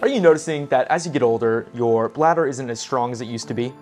Are you noticing that as you get older, your bladder isn't as strong as it used to be?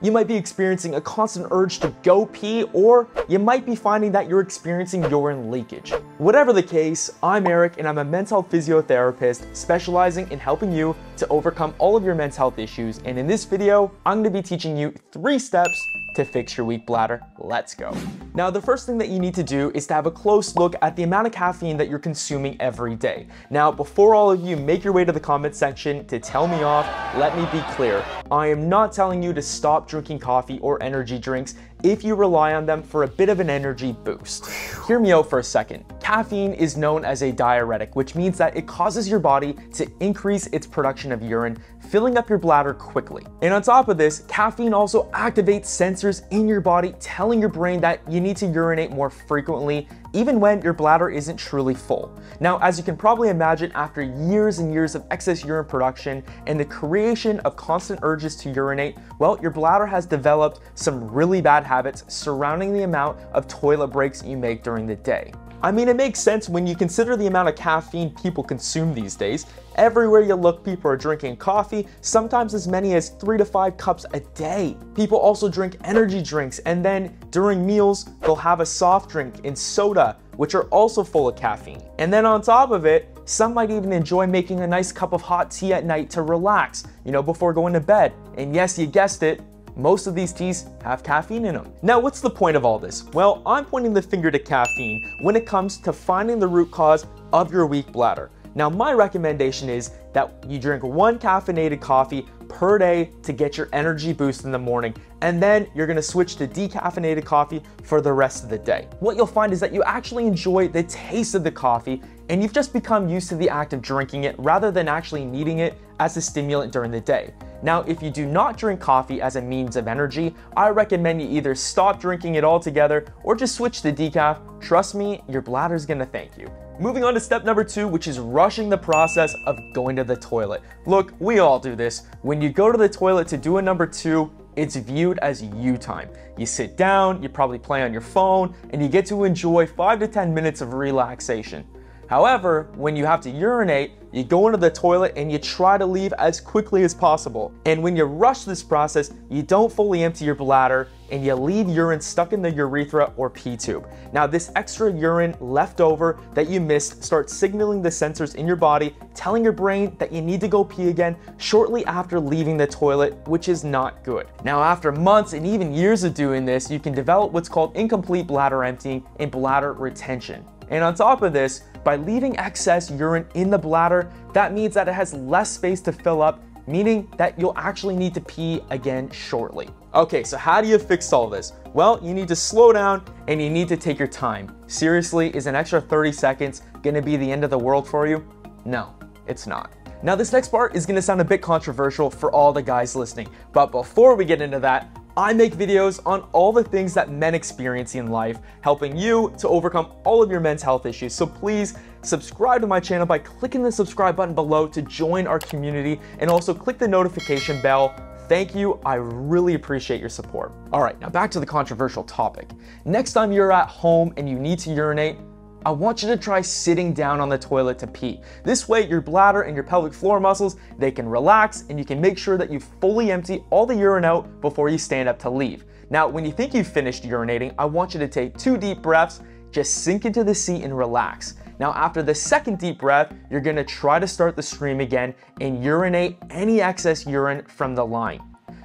You might be experiencing a constant urge to go pee, or you might be finding that you're experiencing urine leakage. Whatever the case, I'm Eric and I'm a mental health physiotherapist specializing in helping you to overcome all of your mental health issues. And in this video, I'm gonna be teaching you 3 steps to fix your weak bladder. Let's go. Now, the first thing that you need to do is to have a close look at the amount of caffeine that you're consuming every day. Now, before all of you make your way to the comment section to tell me off, let me be clear. I am not telling you to stop drinking coffee or energy drinks if you rely on them for a bit of an energy boost. Hear me out for a second. Caffeine is known as a diuretic, which means that it causes your body to increase its production of urine, filling up your bladder quickly. And on top of this, caffeine also activates sensors in your body telling your brain that you need to urinate more frequently, even when your bladder isn't truly full. Now, as you can probably imagine, after years and years of excess urine production and the creation of constant urges to urinate, well, your bladder has developed some really bad habits surrounding the amount of toilet breaks you make during the day. I mean, it makes sense when you consider the amount of caffeine people consume these days. Everywhere you look, people are drinking coffee, sometimes as many as 3 to 5 cups a day. People also drink energy drinks, and then during meals, they'll have a soft drink and soda, which are also full of caffeine. And then on top of it, some might even enjoy making a nice cup of hot tea at night to relax, you know, before going to bed. And yes, you guessed it, most of these teas have caffeine in them. Now, what's the point of all this? Well, I'm pointing the finger to caffeine when it comes to finding the root cause of your weak bladder. Now, my recommendation is that you drink 1 caffeinated coffee per day to get your energy boost in the morning, and then you're gonna switch to decaffeinated coffee for the rest of the day. What you'll find is that you actually enjoy the taste of the coffee, and you've just become used to the act of drinking it rather than actually needing it as a stimulant during the day. Now, if you do not drink coffee as a means of energy, I recommend you either stop drinking it altogether or just switch to decaf. Trust me, your bladder's gonna thank you. Moving on to step number 2, which is rushing the process of going to the toilet. Look, we all do this. When you go to the toilet to do a number 2, it's viewed as you time. You sit down, you probably play on your phone, and you get to enjoy 5 to 10 minutes of relaxation. However, when you have to urinate, you go into the toilet and you try to leave as quickly as possible. And when you rush this process, you don't fully empty your bladder and you leave urine stuck in the urethra or pee tube. Now, this extra urine left over that you missed starts signaling the sensors in your body, telling your brain that you need to go pee again shortly after leaving the toilet, which is not good. Now, after months and even years of doing this, you can develop what's called incomplete bladder emptying and bladder retention. And on top of this, by leaving excess urine in the bladder, that means that it has less space to fill up, meaning that you'll actually need to pee again shortly. Okay, so how do you fix all this? Well, you need to slow down and you need to take your time. Seriously, is an extra 30 seconds gonna be the end of the world for you? No, it's not. Now, this next part is gonna sound a bit controversial for all the guys listening, but before we get into that, I make videos on all the things that men experience in life, helping you to overcome all of your men's health issues. So please subscribe to my channel by clicking the subscribe button below to join our community, and also click the notification bell. Thank you, I really appreciate your support. All right, now back to the controversial topic. Next time you're at home and you need to urinate, I want you to try sitting down on the toilet to pee. This way, your bladder and your pelvic floor muscles, they can relax, and you can make sure that you fully empty all the urine out before you stand up to leave. Now, when you think you've finished urinating, I want you to take 2 deep breaths, just sink into the seat and relax. Now, after the second deep breath, you're gonna try to start the stream again and urinate any excess urine from the line.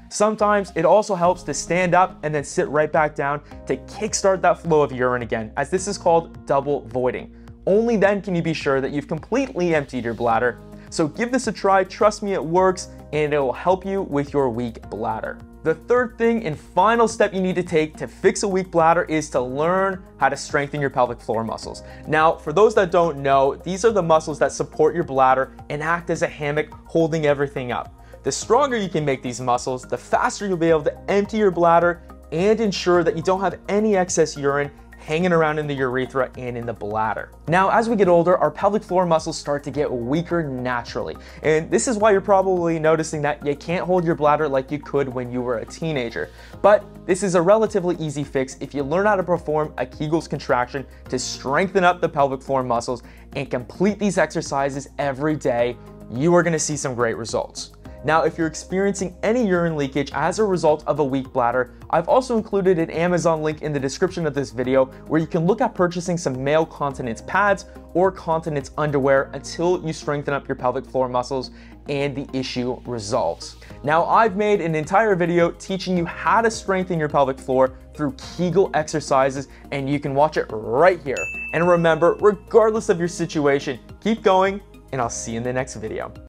Sometimes it also helps to stand up and then sit right back down to kickstart that flow of urine again, as this is called double voiding. Only then can you be sure that you've completely emptied your bladder. So give this a try, trust me, it works, and it will help you with your weak bladder. The third thing and final step you need to take to fix a weak bladder is to learn how to strengthen your pelvic floor muscles. Now, for those that don't know, these are the muscles that support your bladder and act as a hammock holding everything up. The stronger you can make these muscles, the faster you'll be able to empty your bladder and ensure that you don't have any excess urine hanging around in the urethra and in the bladder. Now, as we get older, our pelvic floor muscles start to get weaker naturally. And this is why you're probably noticing that you can't hold your bladder like you could when you were a teenager. But this is a relatively easy fix if you learn how to perform a Kegel's contraction to strengthen up the pelvic floor muscles, and complete these exercises every day. you are gonna see some great results. Now, if you're experiencing any urine leakage as a result of a weak bladder, I've also included an Amazon link in the description of this video where you can look at purchasing some male continence pads or continence underwear until you strengthen up your pelvic floor muscles and the issue resolves. Now, I've made an entire video teaching you how to strengthen your pelvic floor through Kegel exercises, and you can watch it right here. And remember, regardless of your situation, keep going, and I'll see you in the next video.